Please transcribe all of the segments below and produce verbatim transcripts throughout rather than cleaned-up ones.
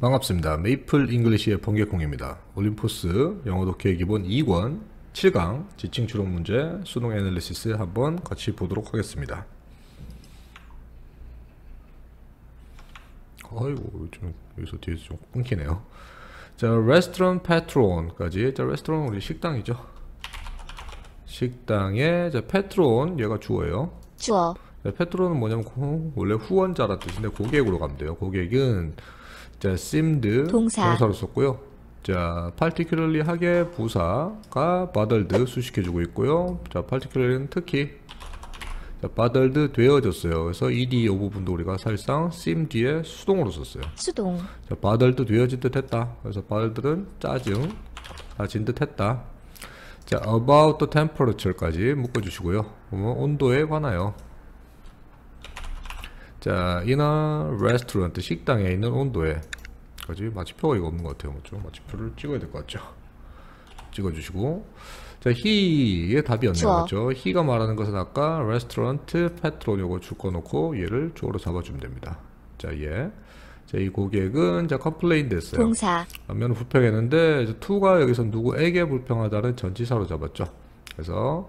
반갑습니다. 메이플 잉글리시의 번개콩입니다. 올림포스 영어독해 기본 이 권 칠 강 지칭 추론 문제 수능 애널리시스 한번 같이 보도록 하겠습니다. 아이고, 좀 여기서 뒤에서 좀 끊기네요. 자, 레스토랑 패트론까지. 자, 레스토랑 우리 식당이죠. 식당에 자 패트론 얘가 주어예요. 주어. 자, 패트론은 뭐냐면 고, 원래 후원자라 뜻인데 고객으로 가면 돼요. 고객은 자, seemed 동사. 동사로 썼고요. 자, particularly 하게 부사가 bothered 수식해주고 있고요. 자, particularly는 특히 자, bothered 되어졌어요. 그래서 ed 이 부분도 우리가 사실상 seem 뒤에 수동으로 썼어요. 수동. 자, bothered 되어진 듯 했다. 그래서 bothered은 짜증, 짜진 듯 했다. 자, about the temperature까지 묶어주시고요. 그러면 온도에 관하여. 자, in a restaurant, 식당에 있는 온도에. 까지 마침표가 이거 없는 것 같아요. 맞죠? 마침표를 찍어야 될 것 같죠? 찍어주시고. 자, he의 답이었네요. 맞죠? he가 말하는 것은 아까 restaurant, patron 요거 줄거놓고 얘를 주어로 잡아주면 됩니다. 자, 얘. 자, 이 고객은 자, complain 됐어요. 동사. 반면 불평했는데, to가 여기서 누구에게 불평하다는 전치사로 잡았죠. 그래서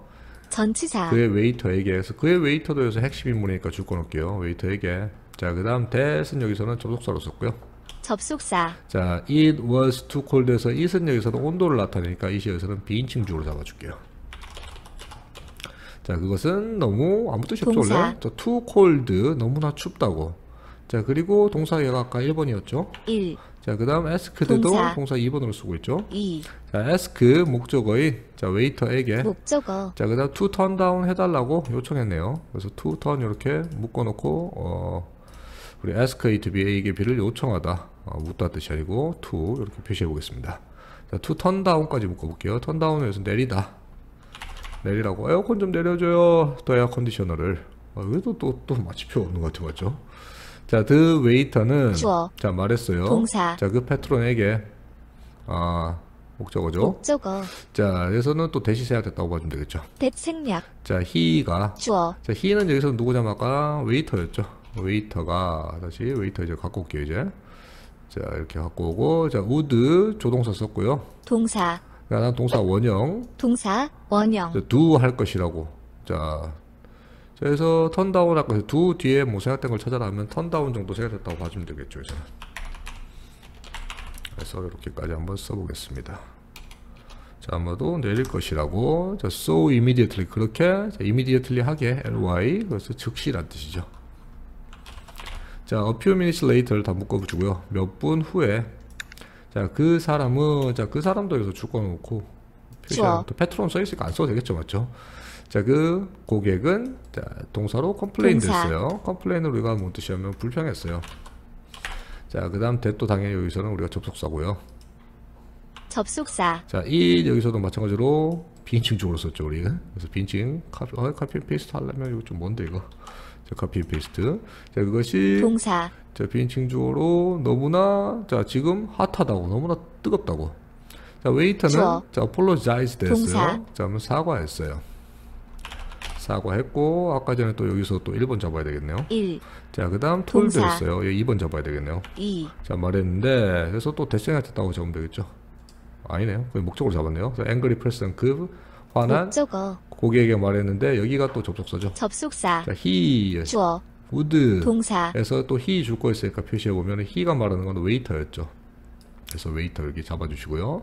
전치사. 그의 웨이터에게. 그래서 그의 웨이터도 여기서 핵심 인물이니까 줄 꺼놓을게요. 웨이터에게. 자, 그 다음 that은 여기서는 접속사로 썼고요. 접속사. 자, it was too cold 해서 it은 여기서는 온도를 나타내니까 it이 여기서는 비인칭 주로 잡아줄게요. 자, 그것은 너무 아무 뜻이 없죠, 원래? 자, too cold. 너무나 춥다고. 자, 그리고 동사 얘가 아까 일 번이었죠? 일. 자, 그 다음 ask도 동사. 동사 이 번으로 쓰고 있죠? 이. 자, ask 목적어인 자, 웨이터에게 목적어. 자, 그 다음 to turn down 해달라고 요청했네요. 그래서 to turn 이렇게 묶어놓고 어, 우리 ask A to B, A에게 B를 요청하다, 어, 묻다 뜻이 아니고 to 이렇게 표시해 보겠습니다. 자, to turn down까지 묶어볼게요. turn down에서 내리다, 내리라고 에어컨 좀 내려줘요. 더 에어컨디셔너를. 아, 그래도 또, 또 마침표 없는 것 같아요, 맞죠? 자, the waiter는 주어. 자, 말했어요. 동사. 자, 그 패트론에게 아, 목적어죠. 목적어. 자, 여기서는 또 대시 생략 됐다고 봐주면 되겠죠. 대 생략. 자, he가 주어. 자, he는 여기서 누구냐? 아까 웨이터였죠. 웨이터가 다시 웨이터 이제 갖고 올게요, 이제. 자, 이렇게 갖고 오고. 자, would 조동사 썼고요. 동사. 자, 난 동사 원형. 동사 원형. 자, do 할 것이라고. 자, 그래서 turn down 할 것이 do 뒤에 뭐 생각된 걸 찾아라 하면 turn down 정도 생각됐다고 봐주면 되겠죠, 이제. 그래서 이렇게까지 한번 써보겠습니다. 자, 아마도 내릴 것이라고. 자, so immediately 그렇게 자, immediately 하게 ly 그래서 즉시란 뜻이죠. 자, a few minutes later를 다 묶어주고요. 몇 분 후에. 자, 그 사람은 자, 그 사람도 여기서 줄거놓고 표시하고 또 패트론 써있으니까 안 써도 되겠죠, 맞죠? 자, 그 고객은 자, 동사로 컴플레인 동사. 됐어요. 컴플레인을 우리가 뭔 뜻이냐면 불평했어요. 자, 그 다음 that도 당연히 여기서는 우리가 접속사고요. 접속사. 자, 이 여기서도 마찬가지로 비인칭 쪽으로 썼죠, 우리는. 그래서 비인칭 카피, 어, 카피 페이스트 하려면 이거 좀 뭔데 이거. 자, 카피 페이스트. 자, 그것이 동사. 자, 비인칭 주어로 너무나 자, 지금 핫하다고. 너무나 뜨겁다고. 자, 웨이터는 주어. 자, apologize 됐어요. 자, 그러면 사과했어요. 사과했고, 아까 전에 또 여기서 또 일 번 잡아야 되겠네요. 일. 자, 그 다음 told 했어요. 예, 이 번 잡아야 되겠네요. 이. 자, 말했는데, 그래서 또 대생략 됐다고 잡으면 되겠죠. 아니네요. 그 목적으로 잡았네요. 그래서 angry person, 그 화난 목적어. 고객에게 말했는데 여기가 또 접속사죠. 접속사. 자, he 주어. would 동사. 에서 또 he 줄 거였으니까 표시해 보면 he가 말하는 건 웨이터였죠. 그래서 웨이터 여기 잡아주시고요.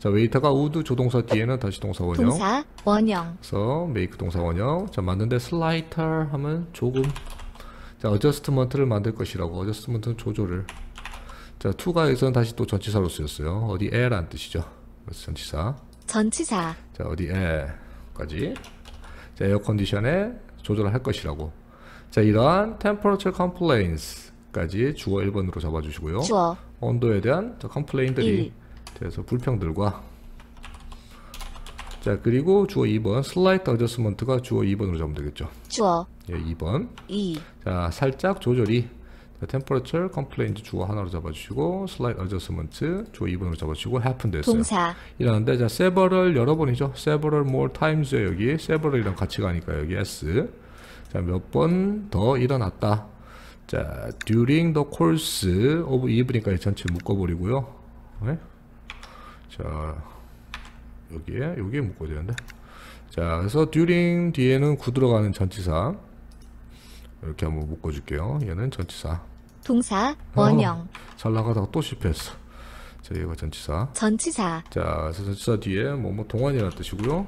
자, 웨이터가 would 조동사 뒤에는 다시 동사 원형. 동사 원형. 그래서 make 동사 원형. 자, 맞는데 slighter 하면 조금. 자, adjustment를 만들 것이라고. adjustment는 조절을. 자, to가 여기서는 다시 또 전치사로 쓰였어요. 어디에라는 뜻이죠. 그래서 전치사. 전치사. 자, 어디에까지. 자, 에어컨디션에 조절을 할 것이라고. 자, 이러한 temperature complaints까지 주어 일 번으로 잡아주시고요. 주어. 온도에 대한 자, complaint들이. 그래서 불평들과. 자, 그리고 주어 이 번. slight adjustment가 주어 이 번으로 잡으면 되겠죠. 주어. 예, 이 번. 이. 자, 살짝 조절이. temperature, complaint 주어 하나로 잡아주시고 slight adjustment 주어 이 번으로 잡아주시고 happen 됐어요. 동사. 이러는데 자, several 여러 번이죠. several more times 여기 several이랑 같이 가니까 여기 s. 자, 몇 번 더 일어났다. 자, during the course of evening까지 전체 묶어버리고요. 네? 자, 여기에, 여기에 묶어야 되는데. 자, 그래서 during 뒤에는 구 들어가는 전치사. 이렇게 한번 묶어줄게요. 얘는 전치사. 동사, 원형. 어, 잘 나가다가 또 실패했어. 자, 얘가 전치사. 전치사. 자, 그래서 전치사 뒤에 뭐, 뭐, 동안이라는 뜻이고요.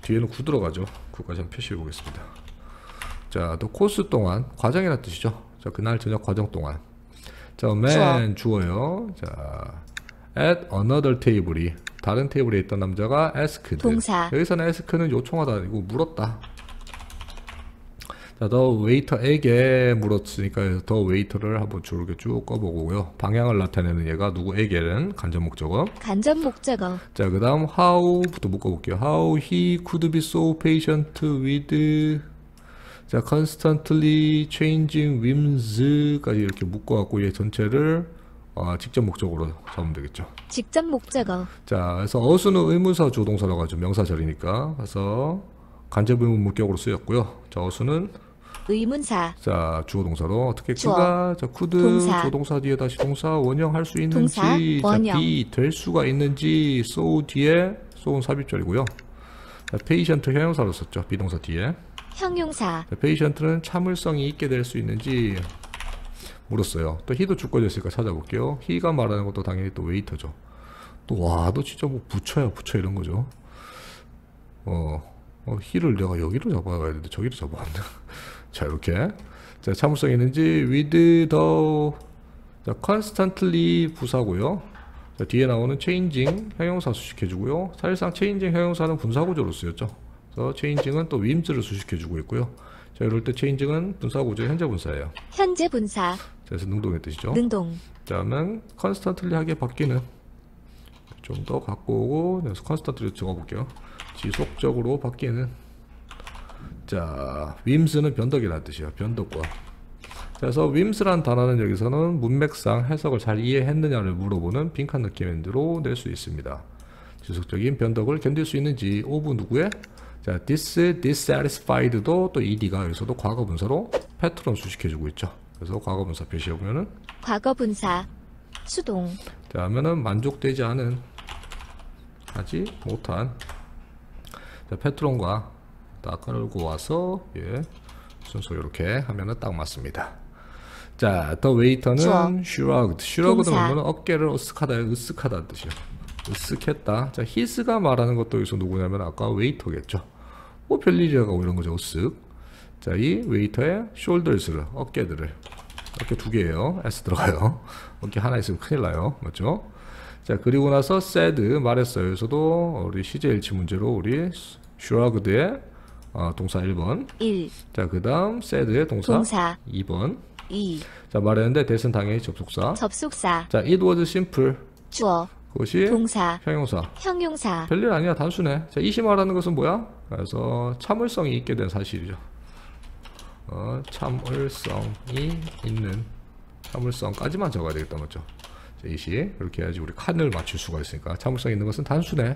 뒤에는 구 들어가죠. 구까지 한번 표시해 보겠습니다. 자, 또 코스 동안, 과정이라는 뜻이죠. 자, 그날 저녁 과정 동안. 자, man 주어요. 자, at another table이 다른 테이블에 있던 남자가 asked. 동사. 여기서는 ask는 요청하다, 이거 물었다. 자, 더 웨이터에게 물었으니까 더 웨이터를 한번 줄게 쭉 꺼보고요. 방향을 나타내는 얘가 누구에게는 간접 목적어. 간접 목적어. 자, 그 다음 how부터 묶어볼게요. How he could be so patient with. 자, constantly changing whims까지 이렇게 묶어갖고 얘 전체를 어, 직접 목적으로 잡으면 되겠죠. 직접 목적어. 자, 그래서 어수는 의문사 주동사라고 하죠. 명사절이니까. 그래서 간접 의문 목격으로 쓰였고요. 자, 어수는 의문사. 자, 주어 동사로 어떻게 그가 자, could 동사. 조동사 뒤에 다시 동사 원형 할 수 있는지, 동사, 원형. 자, be 될 수가 있는지, so 뒤에 so는 삽입절이고요. 자, patient 형용사로 썼죠. 비동사 뒤에. 형용사. 자, patient는 참을성이 있게 될 수 있는지 물었어요. 또 he도 주어졌으니까 찾아볼게요. he가 말하는 것도 당연히 또 웨이터죠. 또 와, 너 진짜 뭐 붙여야 붙여 이런 거죠. 어, 어 he를 내가 여기로 잡아가야 되는데 저기로 잡아왔네. 자, 이렇게. 자, 참을성이 있는지 with the. 자, constantly 부사고요. 자, 뒤에 나오는 changing 형용사 수식해주고요. 사실상 changing 형용사는 분사구조로 쓰였죠. 그래서 체인징은 또 윈즈를 수식해주고 있고요. 자, 이럴 때 체인징은 분사구조 현재 분사예요. 현재 분사. 자, 그래서 능동의 뜻이죠. 능동. 다음은 컨스턴틀리하게 바뀌는. 좀 더 갖고 오고, 그래서 컨스턴틀리 적어볼게요. 지속적으로 바뀌는. 자, 윈스는 변덕이라는 뜻이에요. 변덕과. 자, 그래서 윈스란 단어는 여기서는 문맥상 해석을 잘 이해했느냐를 물어보는 빈칸 느낌으로 낼 수 있습니다. 지속적인 변덕을 견딜 수 있는지 오브 누구의? 자, this, dissatisfied도 또 ed가 여기서도 과거분사로 패트론 수식해주고 있죠. 그래서 과거분사 표시해보면은 과거분사 수동. 자, 하면은 만족되지 않은, 하지 못한. 자, 패트론과 딱 깔고 와서 예 순서 이렇게 하면은 딱 맞습니다. 자, the waiter는 shrugged. shrugged 보면 어깨를 으쓱하다, 으쓱하다는 뜻이에요. 으쓱했다. 자, 히스가 말하는 것도 여기서 누구냐면 아까 웨이터겠죠. 뭐 별일이라고 이런 거죠. 으쓱. 자, 이 웨이터의 숄더스를 어깨들을 어깨 두 개예요. S 들어가요. 어깨 하나 있으면 큰일 나요. 맞죠? 자, 그리고 나서 said 말했어요. 여기서도 우리 시제 일치 문제로 우리 shrugged의 어, 동사 일 번 일. 자, 그 다음 said의 동사, 동사 이 번 이. 자, 말했는데 대신 당연히 접속사 접속사. 자, it was simple 주어. 그것이 동사, 형용사. 형용사. 별일 아니야, 단순해. 자, 이시 말하는 것은 뭐야? 그래서 참을성이 있게 된 사실이죠. 어, 참을성이 있는, 참을성까지만 적어야 되겠다, 맞죠? 자, 이시 이렇게 해야지 우리 칸을 맞출 수가 있으니까 참을성 있는 것은 단순해.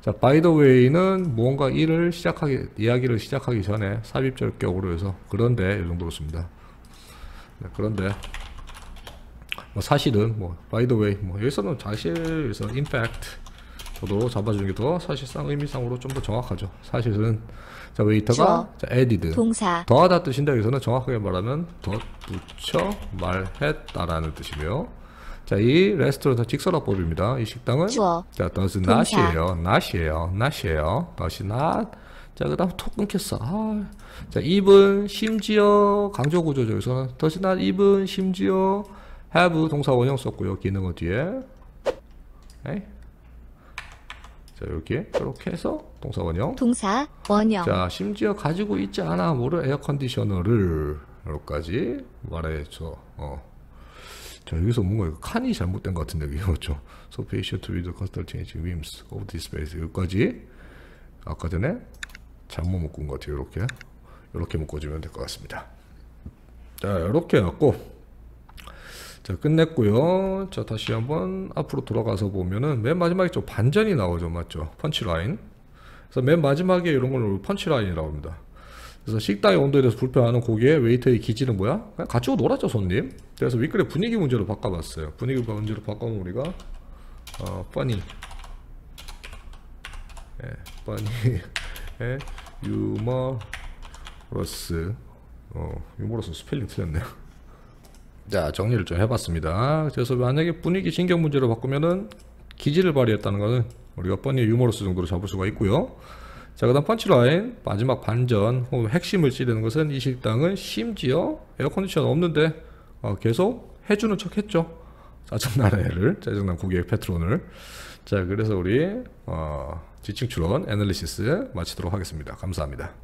자, by the way는 뭔가 일을 시작하기, 이야기를 시작하기 전에 삽입절격으로 해서 그런데 이 정도로 씁니다. 네, 그런데. 뭐 사실은 뭐 by the way 뭐 여기서는 사실에서 in fact 저도 잡아주는 게 더 사실상 의미상으로 좀 더 정확하죠. 사실은 자 웨이터가 자, added 동사 더하다 뜻인데 여기서는 정확하게 말하면 덧붙여 말했다라는 뜻이고요. 자, 이 레스토랑 직설화법입니다. 이 식당은 주어. 자 does not이에요. not이에요. not이에요. does not. 자, 그 다음 톡 끊겼어. 아. 자, even 심지어 강조구조죠. 여기서는 does not even 심지어 have 동사 원형 썼고요. 기능어 뒤에 에이? 자, 이렇게 이렇게 해서 동사 원형 동사 원형. 자, 심지어 가지고 있지 않아 모를 에어컨디셔너를 여기까지 말해줘. 어. 자, 여기서 뭔가 칸이 잘못된 것 같은데 그렇죠. So patient with the constant changing whims of this space. 여기까지 아까 전에 잘못 묶은 것 같아요. 이렇게 이렇게 묶어주면 될 것 같습니다. 자, 이렇게 해갖고 자, 끝냈고요. 자, 다시 한번 앞으로 돌아가서 보면은 맨 마지막에 좀 반전이 나오죠. 맞죠? 펀치라인. 그래서 맨 마지막에 이런 걸 펀치라인이라고 합니다. 그래서 식당의 온도에 대해서 불편하는 고객의 웨이터의 기질은 뭐야? 그냥 같이 놀았죠 손님. 그래서 윗글의 분위기 문제로 바꿔봤어요. 분위기 문제로 바꿔보면 우리가 어, funny, 예, funny, 예, humorous. 어, humorous 스펠링 틀렸네요. 자, 정리를 좀 해봤습니다. 그래서 만약에 분위기 신경 문제로 바꾸면은 기질을 발휘했다는 것은 우리가 funny, humorous 정도로 잡을 수가 있고요. 자, 그 다음 펀치라인, 마지막 반전 혹은 핵심을 찌르는 것은 이 식당은 심지어 에어컨디션 없는데 어, 계속 해주는 척 했죠. 짜증나는 애를, 짜증난 고객 패트론을. 자, 그래서 우리 어, 지칭 추론 애널리시스 마치도록 하겠습니다. 감사합니다.